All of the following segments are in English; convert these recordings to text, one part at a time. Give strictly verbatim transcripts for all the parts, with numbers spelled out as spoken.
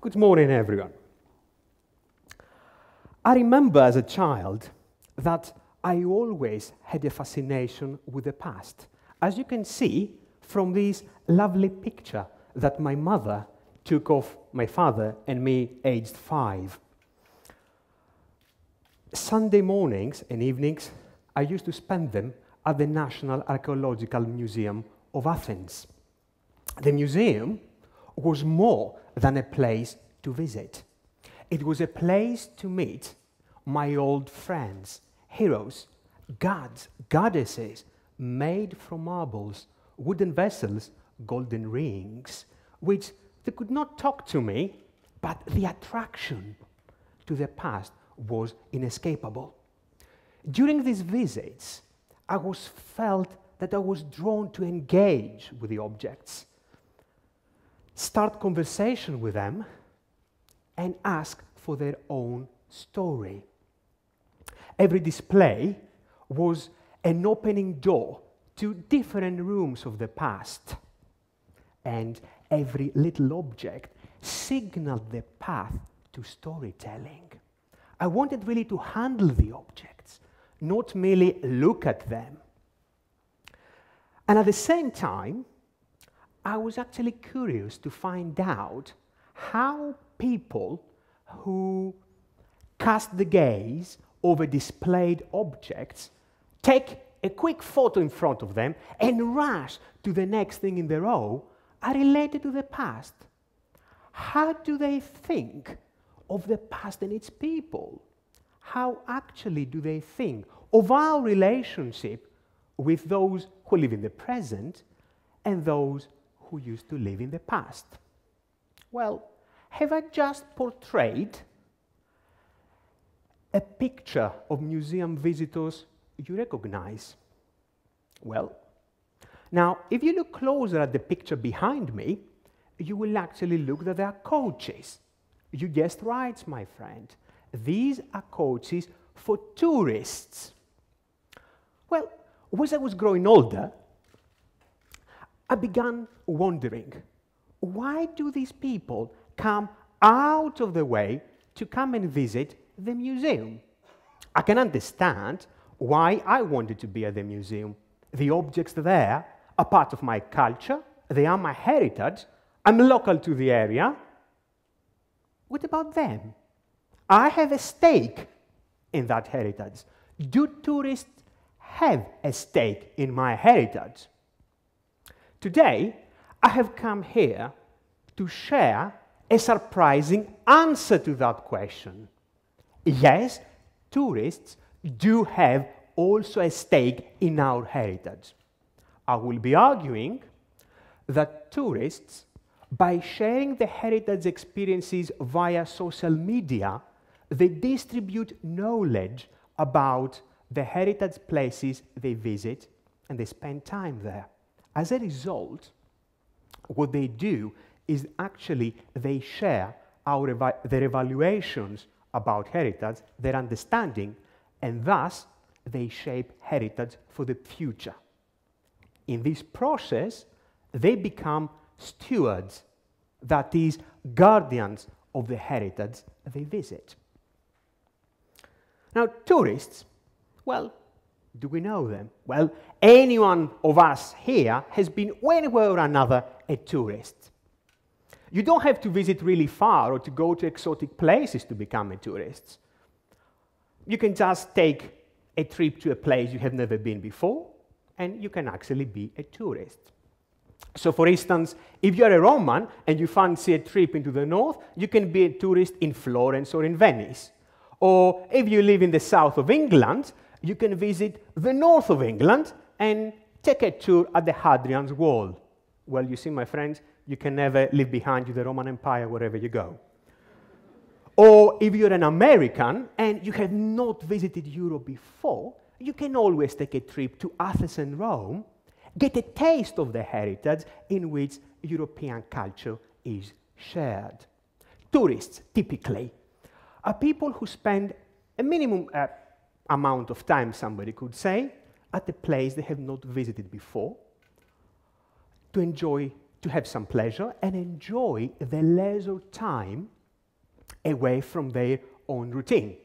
Good morning, everyone. I remember as a child that I always had a fascination with the past, as you can see from this lovely picture that my mother took of my father and me aged five. Sunday mornings and evenings, I used to spend them at the National Archaeological Museum of Athens. The museum was more than a place to visit. It was a place to meet my old friends, heroes, gods, goddesses, made from marbles, wooden vessels, golden rings, which they could not talk to me, but the attraction to the past was inescapable. During these visits, I was felt that I was drawn to engage with the objects, start conversation with them, and ask for their own story. Every display was an opening door to different rooms of the past, and every little object signaled the path to storytelling. I wanted really to handle the objects, not merely look at them. And at the same time, I was actually curious to find out how people who cast the gaze over displayed objects take a quick photo in front of them and rush to the next thing in the row are related to the past. How do they think of the past and its people? How actually do they think of our relationship with those who live in the present and those who used to live in the past? Well, have I just portrayed a picture of museum visitors you recognize? Well, now, if you look closer at the picture behind me, you will actually look that there are coaches. You guessed right, my friend. These are coaches for tourists. Well, as I was growing older, I began wondering, why do these people come out of the way to come and visit the museum? I can understand why I wanted to be at the museum. The objects there are part of my culture, they are my heritage, I'm local to the area. What about them? I have a stake in that heritage. Do tourists have a stake in my heritage? Today, I have come here to share a surprising answer to that question. Yes, tourists do have also a stake in our heritage. I will be arguing that tourists, by sharing the heritage experiences via social media, they distribute knowledge about the heritage places they visit and they spend time there. As a result, what they do is actually they share our eva their evaluations about heritage, their understanding, and thus they shape heritage for the future. In this process, they become stewards, that is, guardians of the heritage they visit. Now, tourists, well, do we know them? Well, anyone of us here has been one way or another a tourist. You don't have to visit really far or to go to exotic places to become a tourist. You can just take a trip to a place you have never been before, and you can actually be a tourist. So, for instance, if you're a Roman and you fancy a trip into the north, you can be a tourist in Florence or in Venice. Or if you live in the south of England, you can visit the north of England and take a tour at the Hadrian's Wall. Well, you see, my friends, you can never leave behind you the Roman Empire wherever you go. Or if you're an American and you have not visited Europe before, you can always take a trip to Athens and Rome, get a taste of the heritage in which European culture is shared. Tourists, typically, are people who spend a minimum uh, amount of time, somebody could say, at a place they have not visited before, to enjoy to have some pleasure and enjoy the leisure time away from their own routine.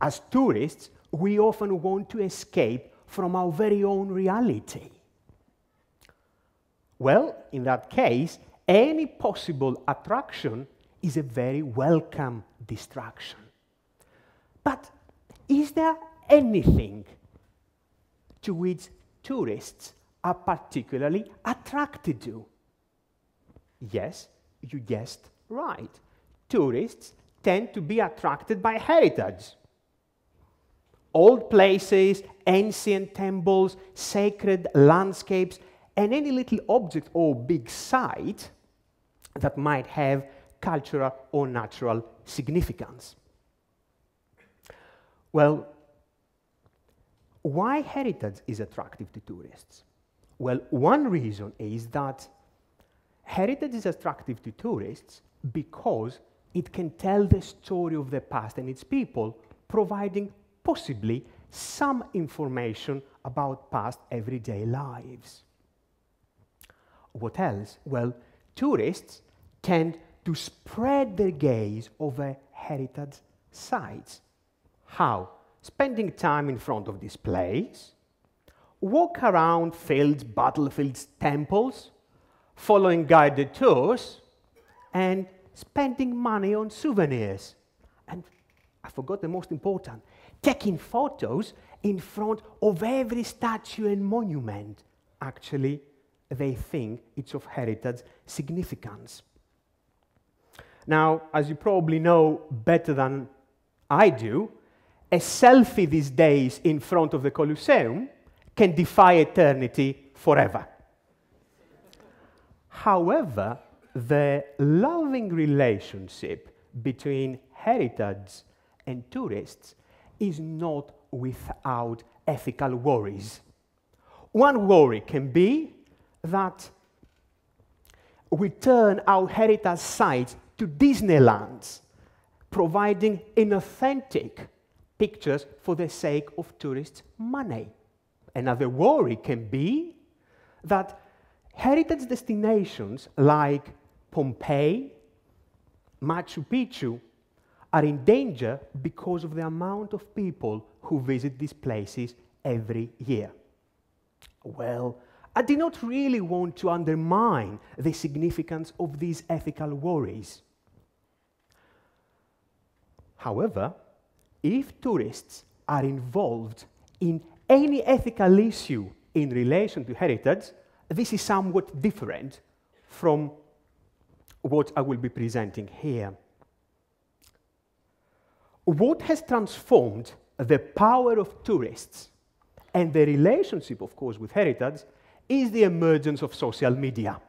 As tourists, we often want to escape from our very own reality. Well, in that case, any possible attraction is a very welcome distraction. But is there anything to which tourists are particularly attracted to? Yes, you guessed right. Tourists tend to be attracted by heritage. Old places, ancient temples, sacred landscapes, and any little object or big site that might have cultural or natural significance. Well, why heritage is attractive to tourists? Well, one reason is that heritage is attractive to tourists because it can tell the story of the past and its people, providing possibly some information about past everyday lives. What else? Well, tourists tend to spread their gaze over heritage sites. How? Spending time in front of displays, walk around fields, battlefields, temples, following guided tours, and spending money on souvenirs. And I forgot the most important, taking photos in front of every statue and monument. Actually, they think it's of heritage significance. Now, as you probably know better than I do, a selfie these days in front of the Colosseum can defy eternity forever. However, the loving relationship between heritage and tourists is not without ethical worries. One worry can be that we turn our heritage sites to Disneylands, providing inauthentic pictures for the sake of tourists' money. Another worry can be that heritage destinations like Pompeii, Machu Picchu, are in danger because of the amount of people who visit these places every year. Well, I did not really want to undermine the significance of these ethical worries. However, if tourists are involved in any ethical issue in relation to heritage, this is somewhat different from what I will be presenting here. What has transformed the power of tourists and the relationship, of course, with heritage is the emergence of social media.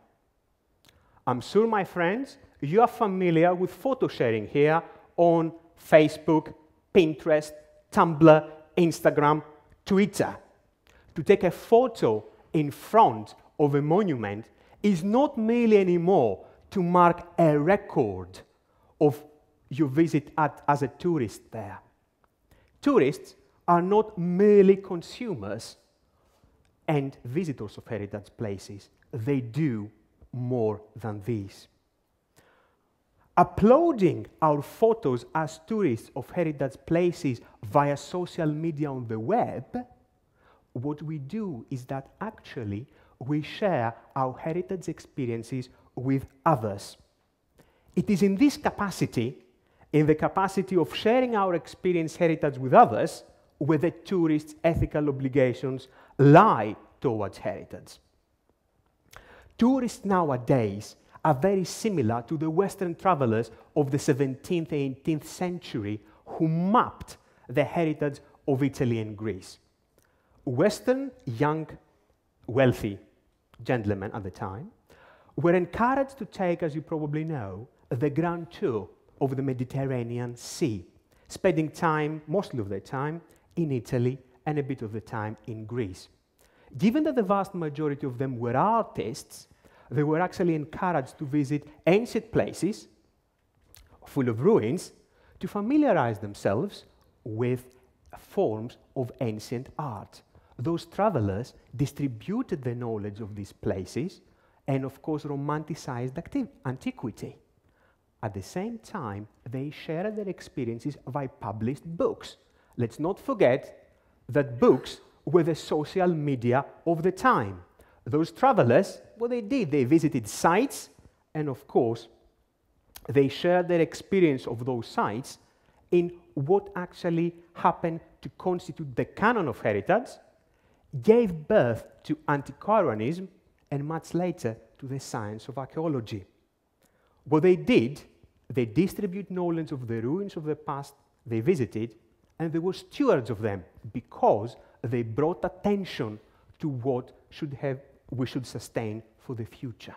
I'm sure, my friends, you are familiar with photo sharing here on Facebook, Pinterest, Tumblr, Instagram, Twitter. To take a photo in front of a monument is not merely anymore to mark a record of your visit at, as a tourist there. Tourists are not merely consumers and visitors of heritage places. They do more than this. Uploading our photos as tourists of heritage places via social media on the web, what we do is that actually we share our heritage experiences with others. It is in this capacity, in the capacity of sharing our experience heritage with others, where the tourists' ethical obligations lie towards heritage. Tourists nowadays are very similar to the Western travelers of the seventeenth and eighteenth century who mapped the heritage of Italy and Greece. Western young, wealthy gentlemen at the time were encouraged to take, as you probably know, the grand tour of the Mediterranean Sea, spending time, mostly of their time, in Italy and a bit of the time in Greece. Given that the vast majority of them were artists, they were actually encouraged to visit ancient places full of ruins to familiarize themselves with forms of ancient art. Those travelers distributed the knowledge of these places and of course romanticized antiquity. At the same time, they shared their experiences by published books. Let's not forget that books were the social media of the time. Those travelers, what they did, they visited sites, and of course, they shared their experience of those sites in what actually happened to constitute the canon of heritage, gave birth to antiquarianism, and much later to the science of archaeology. What they did, they distributed knowledge of the ruins of the past they visited, and they were stewards of them because they brought attention to what should have, we should sustain for the future.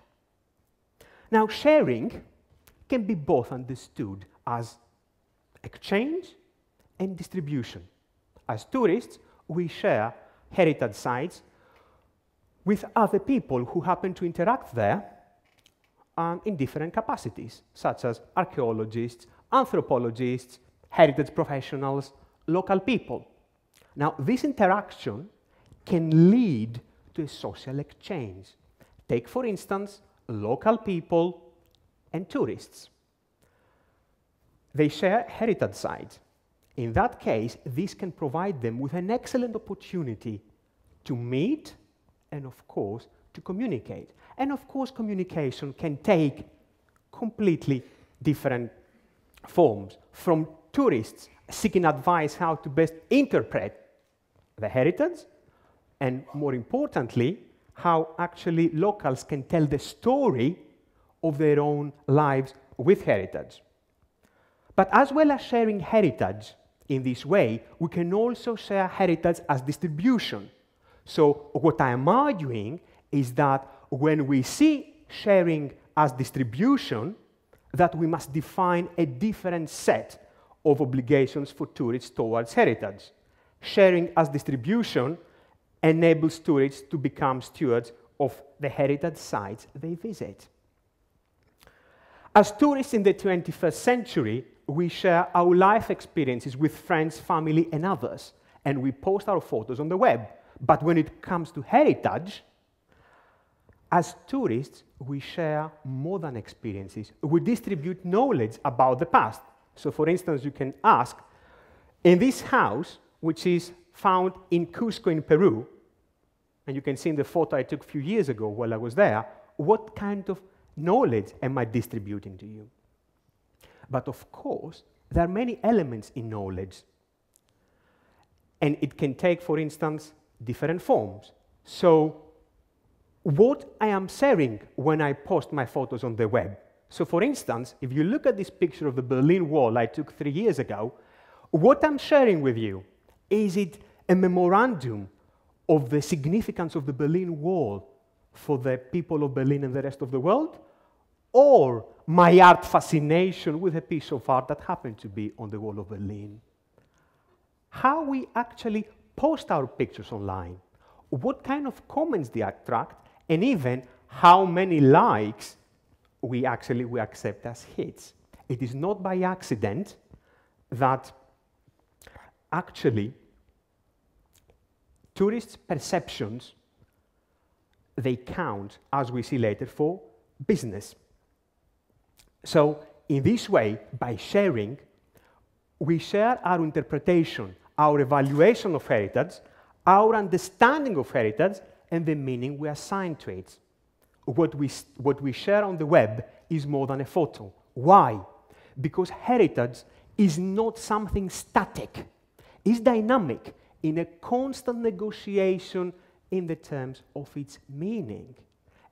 Now, sharing can be both understood as exchange and distribution. As tourists, we share heritage sites with other people who happen to interact there um, in different capacities, such as archaeologists, anthropologists, heritage professionals, local people. Now, this interaction can lead to a social exchange. Take, for instance, local people and tourists. They share heritage sites. In that case, this can provide them with an excellent opportunity to meet and, of course, to communicate. And, of course, communication can take completely different forms, from tourists seeking advice how to best interpret the heritage, and more importantly, how actually locals can tell the story of their own lives with heritage. But as well as sharing heritage in this way, we can also share heritage as distribution. So what I am arguing is that when we see sharing as distribution, that we must define a different set of obligations for tourists towards heritage. Sharing as distribution enables tourists to become stewards of the heritage sites they visit. As tourists in the twenty-first century, we share our life experiences with friends, family, and others, and we post our photos on the web. But when it comes to heritage, as tourists, we share more than experiences. We distribute knowledge about the past. So, for instance, you can ask, in this house, which is found in Cusco in Peru, and you can see in the photo I took a few years ago while I was there, what kind of knowledge am I distributing to you? But of course, there are many elements in knowledge. And it can take, for instance, different forms. So what I am sharing when I post my photos on the web. So for instance, if you look at this picture of the Berlin Wall I took three years ago, what I'm sharing with you, is it a memorandum of the significance of the Berlin Wall for the people of Berlin and the rest of the world, or my art fascination with a piece of art that happened to be on the wall of Berlin? How we actually post our pictures online, what kind of comments they attract, and even how many likes we actually we accept as hits. It is not by accident that actually tourists' perceptions, they count, as we see later, for business. So in this way, by sharing, we share our interpretation, our evaluation of heritage, our understanding of heritage, and the meaning we assign to it. What we, what we share on the web is more than a photo. Why? Because heritage is not something static. It's dynamic, in a constant negotiation in the terms of its meaning.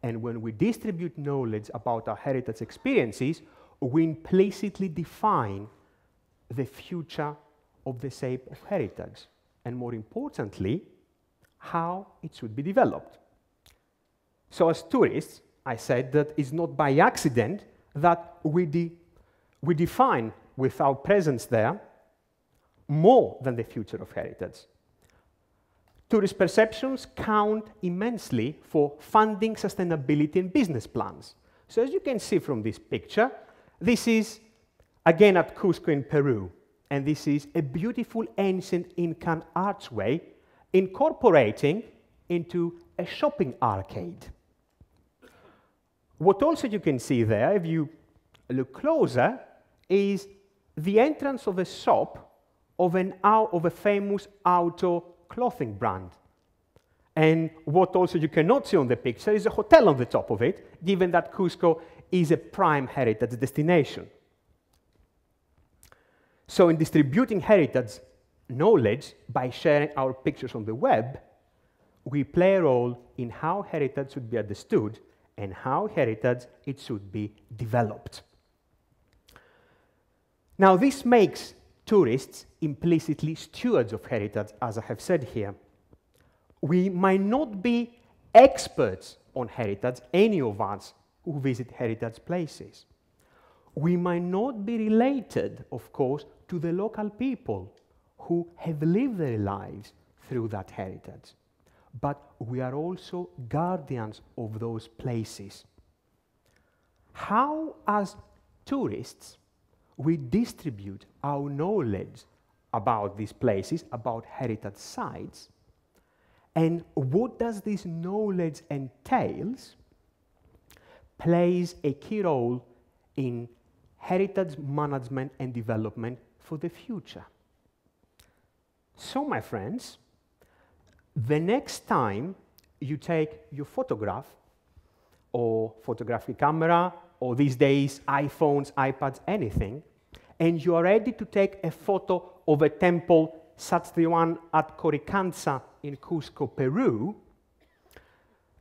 And when we distribute knowledge about our heritage experiences, we implicitly define the future of the shape of heritage, and more importantly, how it should be developed. So as tourists, I said that it's not by accident that we, de we define with our presence there more than the future of heritage. Tourist perceptions count immensely for funding, sustainability, and business plans. So as you can see from this picture, this is again at Cusco in Peru. And this is a beautiful ancient Incan archway incorporating into a shopping arcade. What also you can see there, if you look closer, is the entrance of a shop of, an, of a famous outdoor clothing brand. And what also you cannot see on the picture is a hotel on the top of it, given that Cusco is a prime heritage destination. So in distributing heritage knowledge by sharing our pictures on the web, we play a role in how heritage should be understood and how heritage it should be developed. Now, this makes tourists implicitly stewards of heritage, as I have said here. We might not be experts on heritage, any of us who visit heritage places. We might not be related, of course, to the local people who have lived their lives through that heritage. But we are also guardians of those places. How, as tourists, we distribute our knowledge about these places, about heritage sites, and what does this knowledge entails, plays a key role in heritage management and development for the future. So, my friends, the next time you take your photograph or photographic camera, or these days iPhones, iPads, anything, and you are ready to take a photo of a temple such as the one at Coricancha in Cusco, Peru,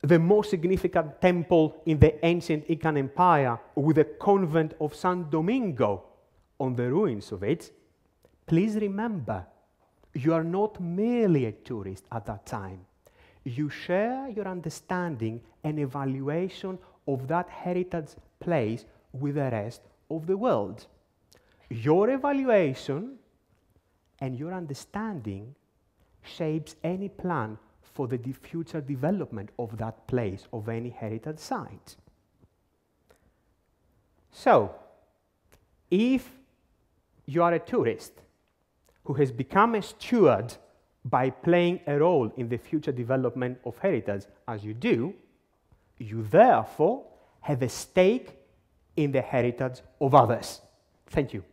the most significant temple in the ancient Incan Empire with the convent of San Domingo on the ruins of it, please remember, you are not merely a tourist at that time. You share your understanding and evaluation of that heritage place with the rest of the world. Your evaluation and your understanding shapes any plan for the future development of that place, of any heritage site. So, if you are a tourist who has become a steward by playing a role in the future development of heritage, as you do, you therefore have a stake in the heritage of others. Thank you.